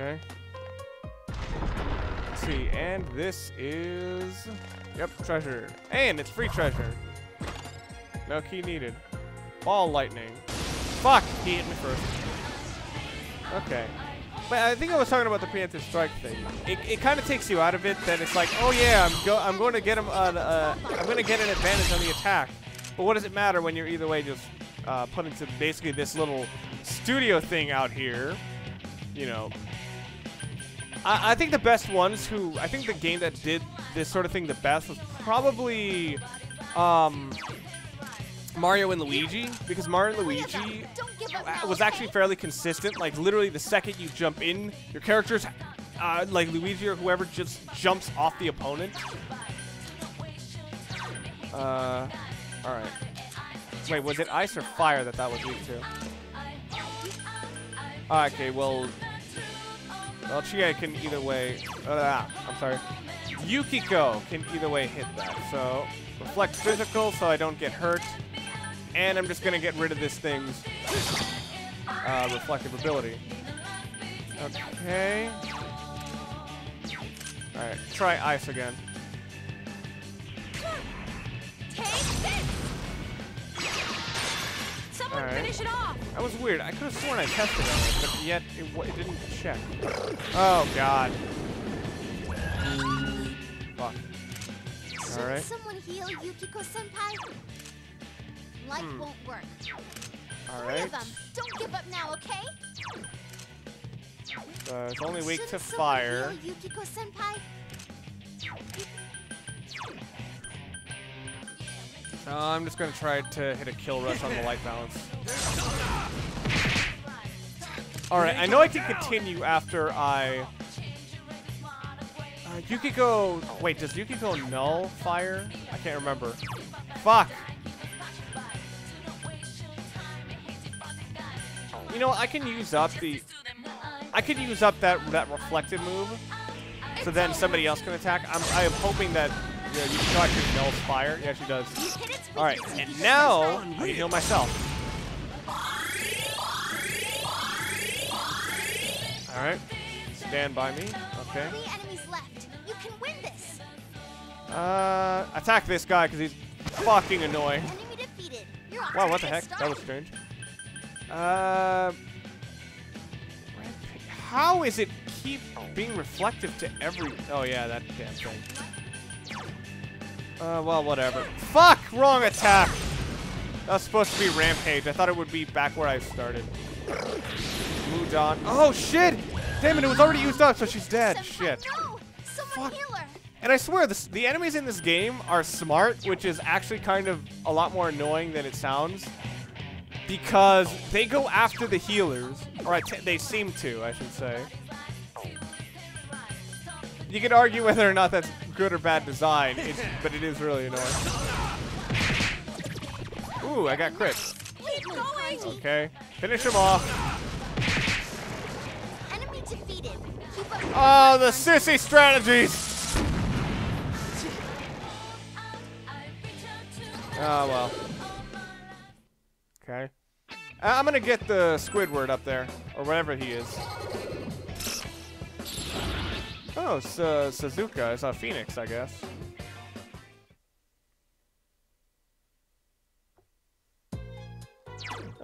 Okay. Let's see, and this is... Yep, treasure. And it's free treasure. No key needed. Ball lightning. Fuck! He hit me first. Okay. But I think I was talking about the Panther's Strike thing. It kind of takes you out of it. Then it's like, oh yeah, I'm going to get him. I'm going to get an advantage on the attack. But what does it matter when you're either way just put into basically this little studio thing out here? You know, I think the best ones who I think the game that did this sort of thing the best was probably Mario and Luigi, because Mario and Luigi was actually fairly consistent. Like, literally the second you jump in, your characters, like Luigi or whoever, just jumps off the opponent. All right. Wait, was it ice or fire that was weak to? Okay, well, Chie can either way. I'm sorry. Yukiko can either way hit that. So reflect physical, so I don't get hurt. And I'm just going to get rid of this thing's reflective ability. Okay. Alright, try ice again. Alright. That was weird. I could have sworn I tested it, but yet it didn't check. Oh, God. Fuck. Alright. Someone heal Yukiko-senpai? Life won't work. All right. Don't give up now, okay? It's only weak to fire. I'm just gonna try to hit a kill rush on the light balance. All right. I know I can continue after I. Yukiko. Oh, wait, does Yukiko null fire? I can't remember. Fuck. You know, I can use up that reflected move, so then somebody else can attack. I am hoping that you can actually null fire. Yeah, she does. All right, and now I can heal myself. All right, stand by me. Okay. Attack this guy because he's fucking annoying. Wow, what the heck? That was strange. How is it keep being reflective to every... Oh, yeah, that damn thing. Well, whatever. Fuck! Wrong attack! That was supposed to be Rampage. I thought it would be back where I started. Mudon. Oh, shit! Damn it, it was already used up, so she's dead. Shit. Fuck. And I swear, the enemies in this game are smart, which is actually kind of a lot more annoying than it sounds. Because they go after the healers, or they seem to, I should say. You could argue whether or not that's good or bad design, but it is really annoying. Ooh, I got crit. Okay, finish him off. Oh, the sissy strategies! Oh, well. Okay. I'm gonna get the Squidward up there, or wherever he is. Oh, Suzuka. It's not Phoenix, I guess.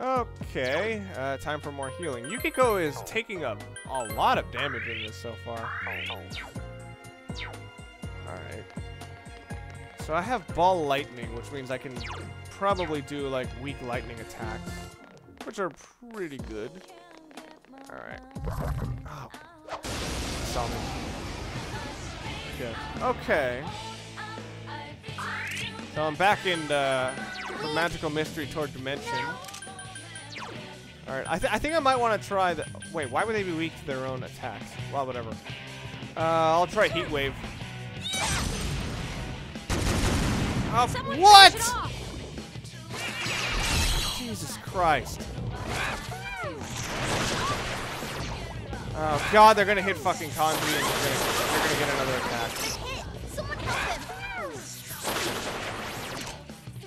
Okay, time for more healing. Yukiko is taking a lot of damage in this so far. Alright. So I have Ball Lightning, which means I can probably do, like, weak lightning attacks, which are pretty good. Alright. Oh. Saw me. Good. Okay. So I'm back in the magical mystery toward dimension. Alright, I think I might want to try the... Wait, why would they be weak to their own attacks? Well, whatever. I'll try Heat Wave. Oh, what?! Jesus Christ. Oh, God, they're going to hit fucking Kanji and they're going to get another attack. Someone help him.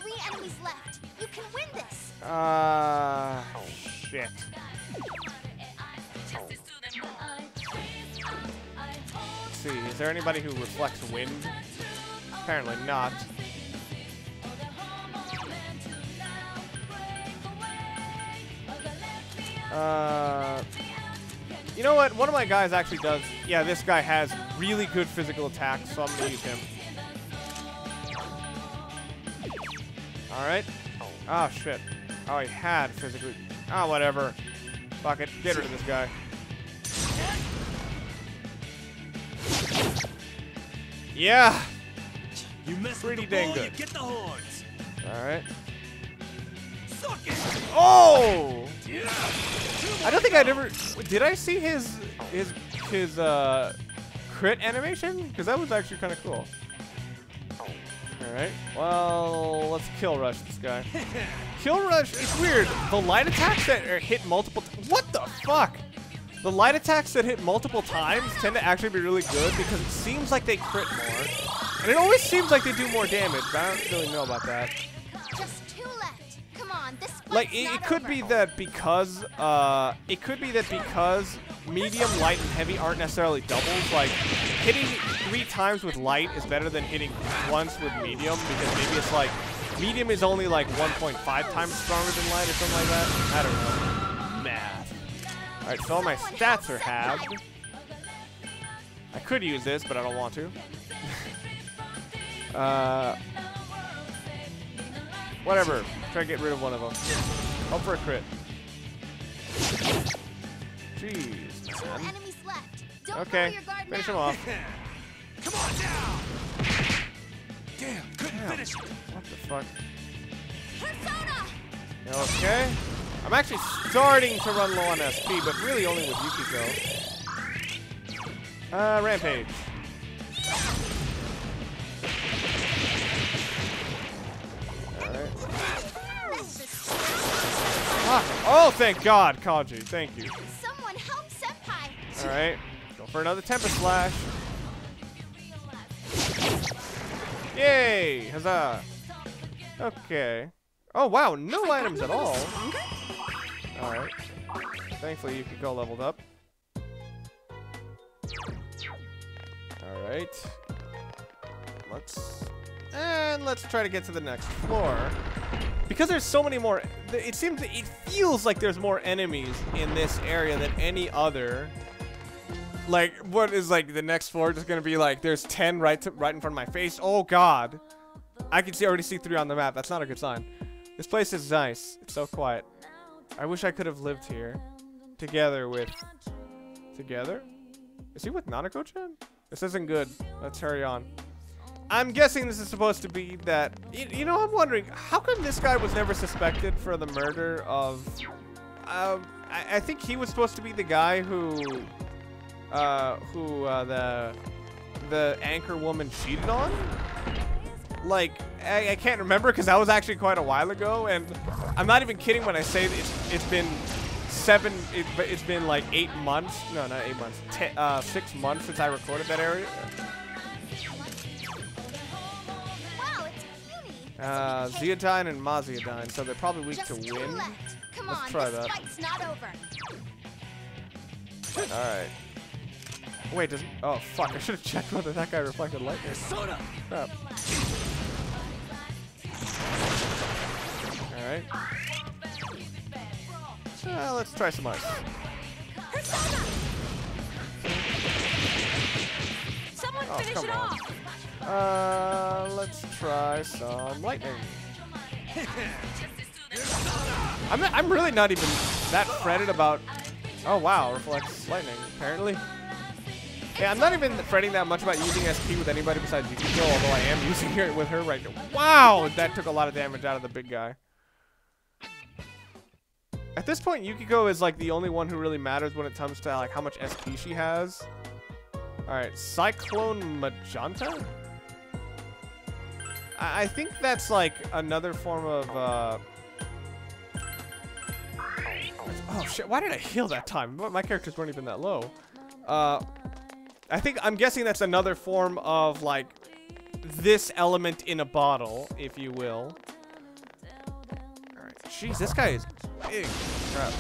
3 enemies left. You can win this. Shit. see. Is there anybody who reflects wind? Apparently not. You know what? One of my guys actually does. Yeah, this guy has really good physical attack, so I'm gonna use him. Alright. Oh, shit. Oh, he had physically. Ah, oh, whatever. Fuck it. Get rid of this guy. Yeah! You missed pretty dang good. Alright. Oh! I don't think I'd ever. Did I see his crit animation? Because that was actually kind of cool. All right. Well, let's kill rush this guy. Kill rush. It's weird. The light attacks that hit multiple. What the fuck? The light attacks that hit multiple times tend to actually be really good because it seems like they crit more, and it always seems like they do more damage. But I don't really know about that. Like it could be that because medium, light, and heavy aren't necessarily doubles. Like hitting 3 times with light is better than hitting once with medium because maybe it's like medium is only like 1.5 times stronger than light or something like that. I don't know. Math. All right, so all my stats are halved. I could use this, but I don't want to. Whatever. Try to get rid of one of them. Hope for a crit. Jeez, man. Okay, finish him off. Come on down. Damn, couldn't finish. What the fuck? Okay. I'm actually starting to run low on SP, but really only with Yukiko. Rampage. Oh, thank God, Kanji. Thank you. Someone help Senpai. All right, go for another Tempest Flash. Yay! Huzzah! Okay. Oh wow, no items at all. All right. Thankfully, you could go leveled up. All right. Let's try to get to the next floor. Because there's so many more, it feels like there's more enemies in this area than any other. Like, what is like the next floor just gonna be like? There's 10 right in front of my face. Oh God, I can already see 3 on the map. That's not a good sign. This place is nice. It's so quiet. I wish I could have lived here, together. Is he with Nanako-chan? This isn't good. Let's hurry on. I'm guessing this is supposed to be that. You know, I'm wondering how come this guy was never suspected for the murder of. I think he was supposed to be the guy who the anchor woman cheated on. Like I can't remember because that was actually quite a while ago, and I'm not even kidding when I say it's been 7. It's been like 8 months. No, not 8 months. 6 months since I recorded that area. Zeodine and Maziodyne, so they're probably weak to wind. Let's try that. Alright. Wait, does. Oh, fuck. I should have checked whether that guy reflected lightning. Crap. Alright. Let's try some ice. Oh, come on. Let's try some lightning. I'm really not even that fretted about. Oh wow, reflects lightning apparently. Yeah, I'm not even fretting that much about using SP with anybody besides Yukiko, although I am using it with her right now. Wow, that took a lot of damage out of the big guy. At this point, Yukiko is like the only one who really matters when it comes to like how much SP she has. All right, Cyclone Magenta. I think that's like another form of. Oh shit! Why did I heal that time? My characters weren't even that low. I'm guessing that's another form of like this element in a bottle, if you will. All right. Jeez, this guy is big. Crap.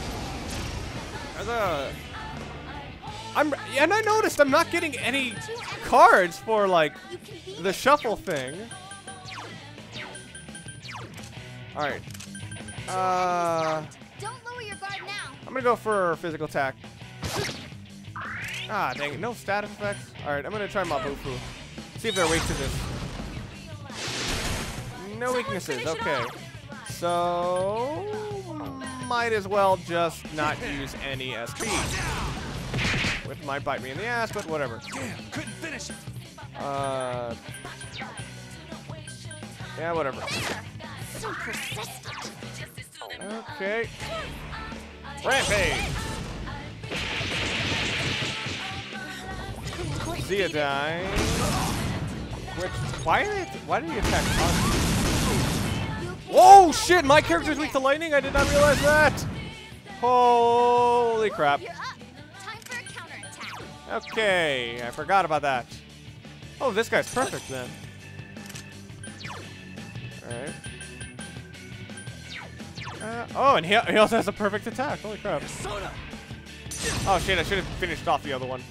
And I noticed I'm not getting any cards for, like, the shuffle thing. Alright. Don't lower your guard now. I'm gonna go for physical attack. Ah, dang it. No stat effects. Alright, I'm gonna try Mabufu. See if they're weak to this. No weaknesses. Okay. So... might as well just not use any SP. Which might bite me in the ass, but whatever. Couldn't finish it. Yeah, whatever. Okay. Rampage! Maziodyne. Which, why did he attack us? Oh shit, my character's weak to lightning? I did not realize that! Holy crap. Okay, I forgot about that. Oh, this guy's perfect then. Alright. Oh, and he also has a perfect attack. Holy crap. Oh shit, I should have finished off the other one.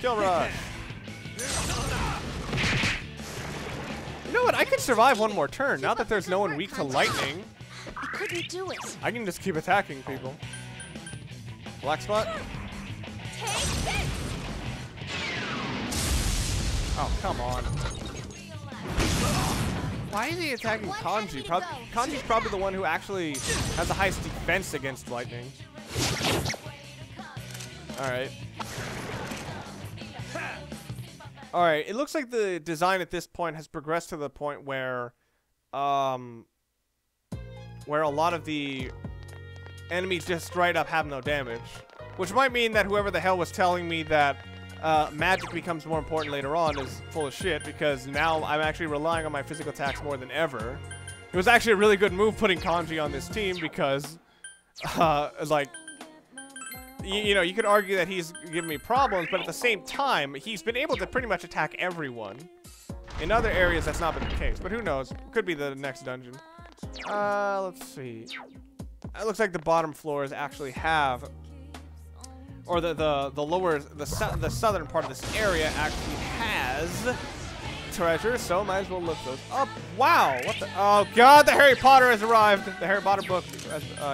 Kill rush. You know what? I could survive one more turn. Now that there's no one weak to lightning, I couldn't do it. I can just keep attacking people. Black spot. Oh, come on. Why is he attacking Kanji? Kanji's probably the one who actually has the highest defense against lightning. All right. Alright, it looks like the design at this point has progressed to the point where a lot of the enemies just straight up have no damage. Which might mean that whoever the hell was telling me that magic becomes more important later on is full of shit, because now I'm actually relying on my physical attacks more than ever. It was actually a really good move putting Kanji on this team because, like... You know, you could argue that he's giving me problems, but at the same time, he's been able to pretty much attack everyone. In other areas, that's not been the case, but who knows? Could be the next dungeon. Let's see. It looks like the bottom floors actually have, or the southern part of this area actually has treasure, so might as well look those up. Wow! What the? Oh God! The Harry Potter has arrived. The Harry Potter book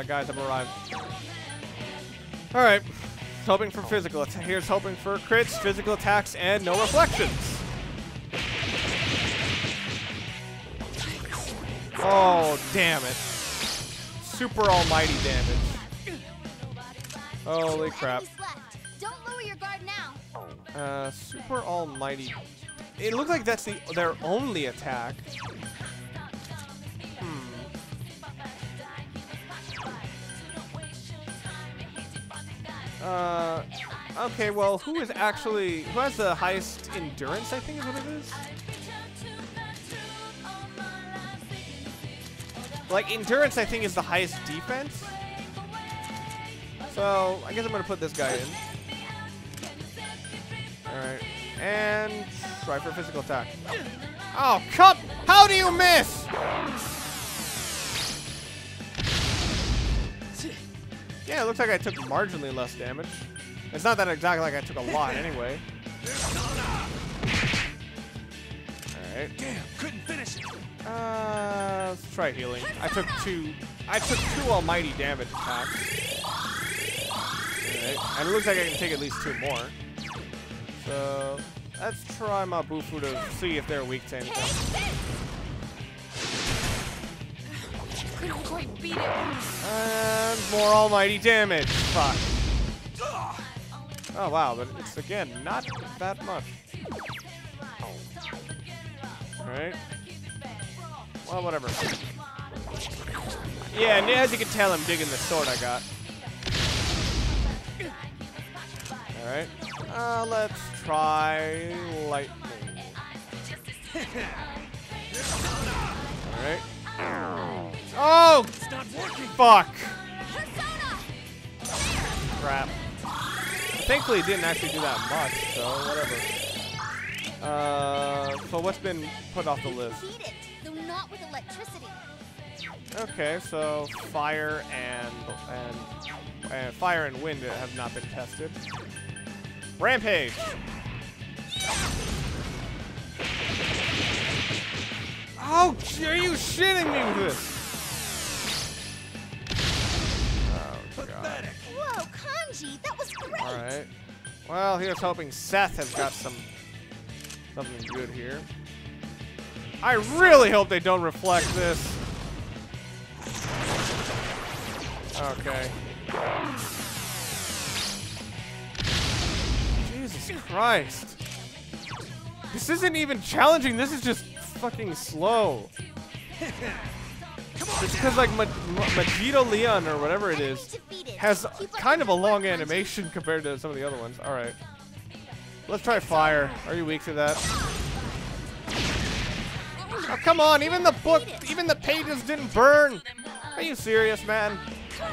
guys have arrived. All right, hoping for physical. Here's hoping for crits, physical attacks, and no reflections. Oh, damn it. Super almighty damage. Holy crap. Super almighty. It looks like that's their only attack. Okay, well, who has the highest endurance, I think is what it is? Like, endurance, I think, is the highest defense. So, I guess I'm gonna put this guy in. Alright, and try for physical attack. Oh, cut! How do you miss? Yeah, it looks like I took marginally less damage. It's not that exactly like I took a lot anyway. Alright. Damn, couldn't finish it. Let's try healing. I took two almighty damage attacks. Alright. And it looks like I can take at least two more. So let's try Mabufu to see if they're weak to anything. Couldn't quite beat it. And more almighty damage. Fuck. Oh wow, but it's again not that much. Alright. Well, whatever. Yeah, and as you can tell, I'm digging the sword I got. Alright. Let's try lightning. Alright. Oh! It's not working. Fuck! Crap. Thankfully, it didn't actually do that much, so whatever. So what's been put off the list? Okay, so fire and fire and wind have not been tested. Rampage. Oh, are you shitting me with this? Oh, pathetic. Whoa, Kanji, that was great. All right. Well, here's hoping Seth has got something good here. I really hope they don't reflect this. Okay. Jesus Christ. This isn't even challenging. This is just fucking slow. It's because like Majito Leon or whatever it is has kind of a long animation compared to some of the other ones. All right. Let's try fire. Are you weak to that? Oh, come on. Even the book, even the pages didn't burn. Are you serious, man? All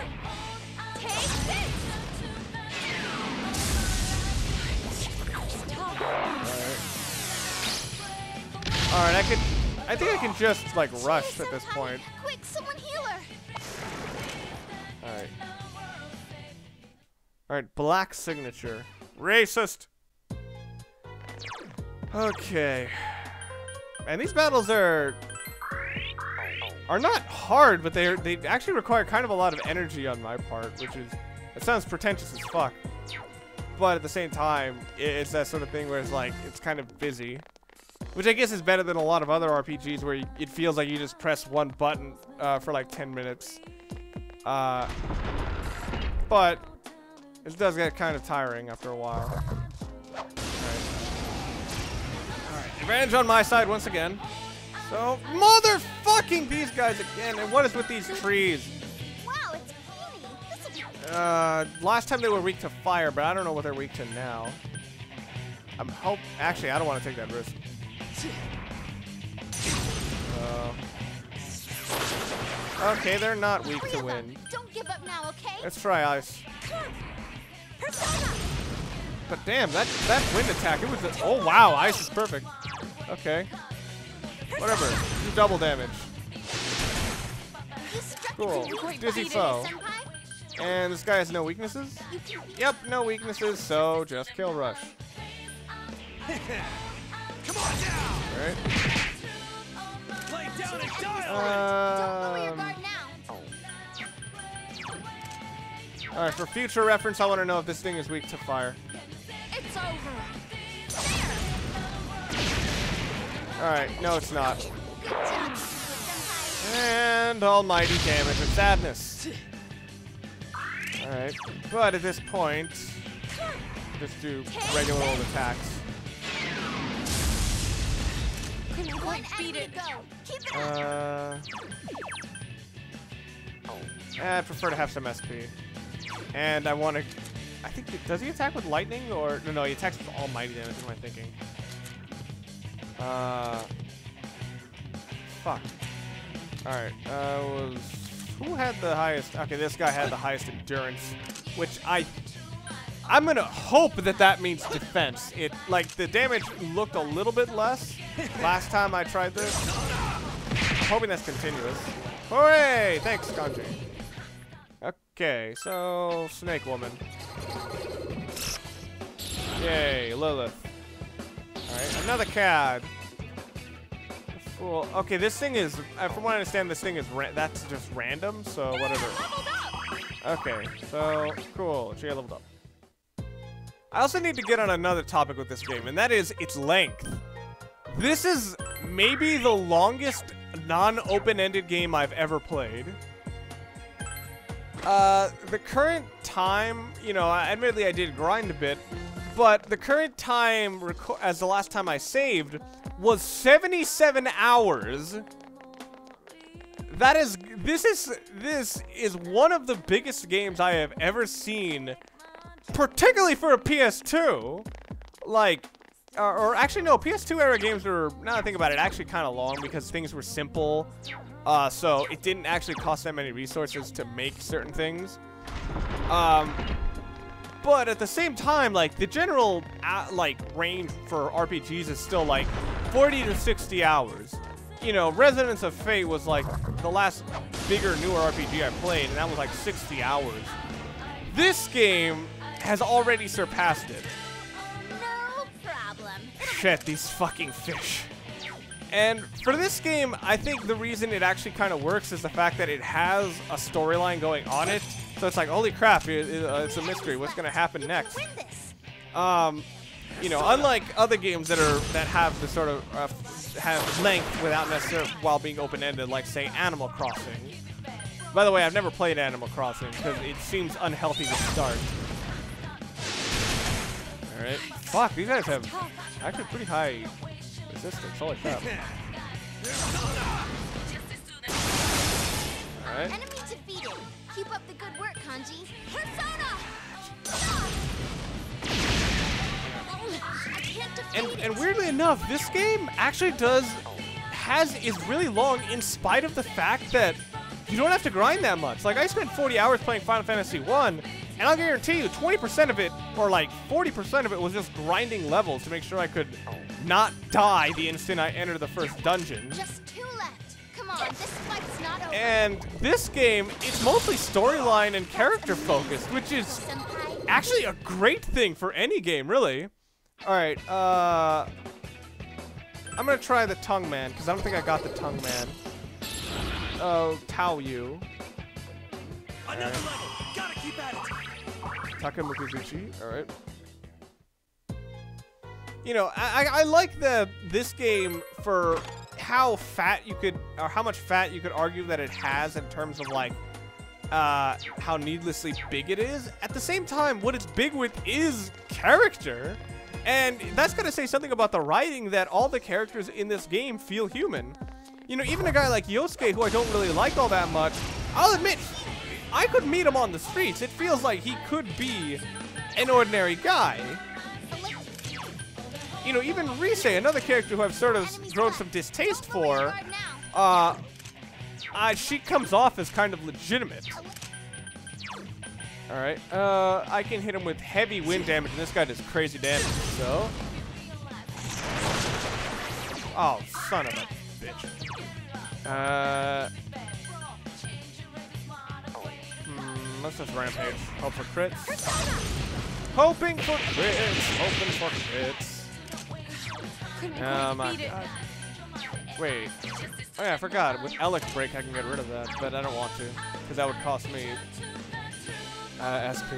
right, I think I can just like rush at this point. Quick, someone heal her. All right. Black signature. Racist. Okay. And these battles are not hard, but they actually require kind of a lot of energy on my part, which is, it sounds pretentious as fuck. But at the same time, it's that sort of thing where it's like, it's kind of busy. Which I guess is better than a lot of other RPGs where it feels like you just press one button for like 10 minutes. But it does get kind of tiring after a while. All right. Advantage on my side once again. So, motherfucking these guys again. And what is with these trees? Wow, it's creamy. Last time they were weak to fire, but I don't know what they're weak to now. Actually, I don't want to take that risk. Okay, they're not weak to wind. Don't give up now, okay? Let's try ice. But damn, that wind attack, it was a, oh wow, ice is perfect. Okay. Whatever. Do double damage. Cool. Dizzy foe. And this guy has no weaknesses? Yep, no weaknesses, so just kill rush. Come on down. All right. Lay down and die. All right. For future reference, I want to know if this thing is weak to fire. It's over. There. All right. No, it's not. And almighty damage and sadness. All right. But at this point, just do regular old attacks. I prefer to have some SP. And I want to... I think... Does he attack with lightning or... No, he attacks with almighty damage. What am I thinking? Fuck. Alright. Who had the highest... Okay, this guy had the highest endurance. Which I'm gonna hope that means defense. It, like, the damage looked a little bit less last time I tried this. I'm hoping that's continuous. Hooray! Thanks, Kanji. Okay, so Snake Woman. Yay, Lilith. Alright, another cad. Well, okay, this thing is, from what I understand, this thing is, that's just random, so whatever. Okay, so, cool, she leveled up. I also need to get on another topic with this game, and that is its length. This is maybe the longest non-open-ended game I've ever played. The current time, you know, admittedly I did grind a bit, but the current time as the last time I saved was 77 hours. That is, this is one of the biggest games I have ever seen. Particularly for a PS2, like, or actually no, PS2 era games were, now that I think about it, actually kind of long because things were simple, so it didn't actually cost that many resources to make certain things. But at the same time, like, the general, like, range for RPGs is still, like, 40 to 60 hours. you know, Resonance of Fate was like the last bigger, newer RPG I played, and that was like 60 hours. This game has already surpassed it. No problem. Shit, these fucking fish. And for this game, I think the reason it actually kind of works is the fact that it has a storyline going on it. So it's like, holy crap, it's a mystery. What's going to happen next? You know, unlike other games that have the sort of have length without necessarily while being open-ended, like say Animal Crossing. By the way, I've never played Animal Crossing because it seems unhealthy to start. All right, fuck, these guys have actually pretty high resistance. Holy crap! All right. Enemy defeated. Keep up the good work, Kanji. And weirdly enough, this game actually is really long in spite of the fact that you don't have to grind that much. Like, I spent 40 hours playing Final Fantasy 1, and I'll guarantee you 20% of it, or like 40% of it, was just grinding levels to make sure I could not die the instant I entered the first dungeon. Just two left. Come on, this fight's not over. And this game, it's mostly storyline and character focused, which is actually a great thing for any game, really. Alright, I'm gonna try the Tongue Man, because I don't think I got the Tongue Man. Oh, Tao Yu. Another level! Gotta keep at it! Take-Mikazuchi, alright. You know, I like this game for how fat you could, or how much fat you could argue that it has in terms of, like, how needlessly big it is. At the same time, what it's big with is character. And that's gonna say something about the writing, that all the characters in this game feel human. You know, even a guy like Yosuke, who I don't really like all that much, I'll admit, I could meet him on the streets. It feels like he could be an ordinary guy. You know, even Rise, another character who I've sort of grown some distaste for, she comes off as kind of legitimate. All right, I can hit him with heavy wind damage, and this guy does crazy damage, so. Oh, son of a bitch. Let's just rampage. Hope for crits. Hoping for crits. Hoping for crits. Oh my god. Wait. Oh yeah, I forgot. With Elec Break, I can get rid of that, but I don't want to, because that would cost me. SP.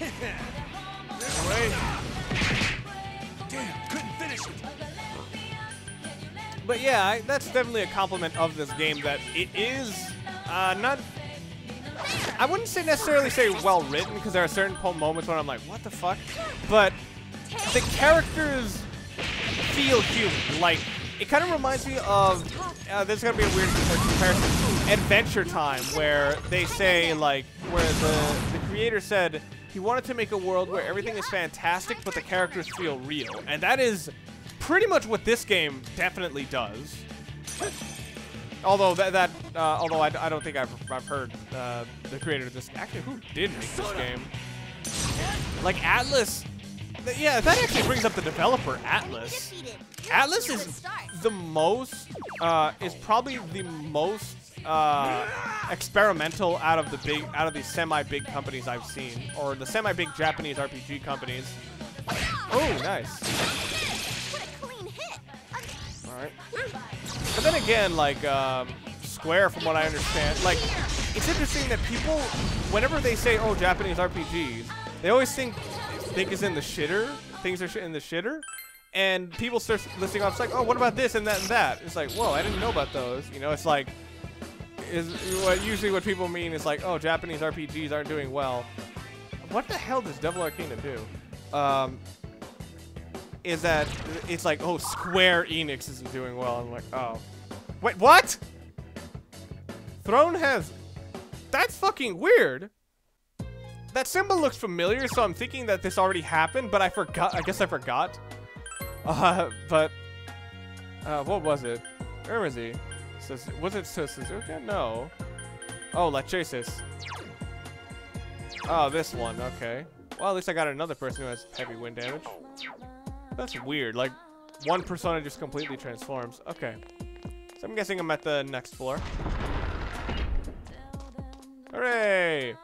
Wait. Damn, couldn't finish it. But yeah, that's definitely a compliment of this game, that it is not. I wouldn't say necessarily say well written, because there are certain moments when I'm like, what the fuck? But the characters feel human. Like, it kind of reminds me of. There's gonna be a weird comparison. Adventure Time, where they say, like, where the creator said he wanted to make a world where everything is fantastic, but the characters feel real. And that is pretty much what this game definitely does. Although I don't think I've heard the creator of this. Actually, who did make this game? Like Atlus. Yeah, that actually brings up the developer, Atlus. Atlus is the most experimental out of the semi-big companies I've seen, or the semi-big Japanese RPG companies. Oh, nice. All right. But then again, like Square, from what I understand, like it's interesting that people, whenever they say, "Oh, Japanese RPGs," they always think is in the shitter. Things are in the shitter. And people start listing off, it's like, oh, what about this and that and that? It's like, whoa, I didn't know about those. You know, it's like, usually what people mean is like, oh, Japanese RPGs aren't doing well. What the hell does Devil Arcana do? Is that it's like, oh, Square Enix isn't doing well. I'm like, oh. Wait, what? Throne has, that's fucking weird. That symbol looks familiar, so I'm thinking that this already happened, but I forgot, I guess I forgot. What was it? Where was he? Was it Suzuka? No. Oh, Lachesis. Oh, this one. Okay. Well, at least I got another person who has heavy wind damage. That's weird. Like, one persona just completely transforms. Okay. So I'm guessing I'm at the next floor. Hooray!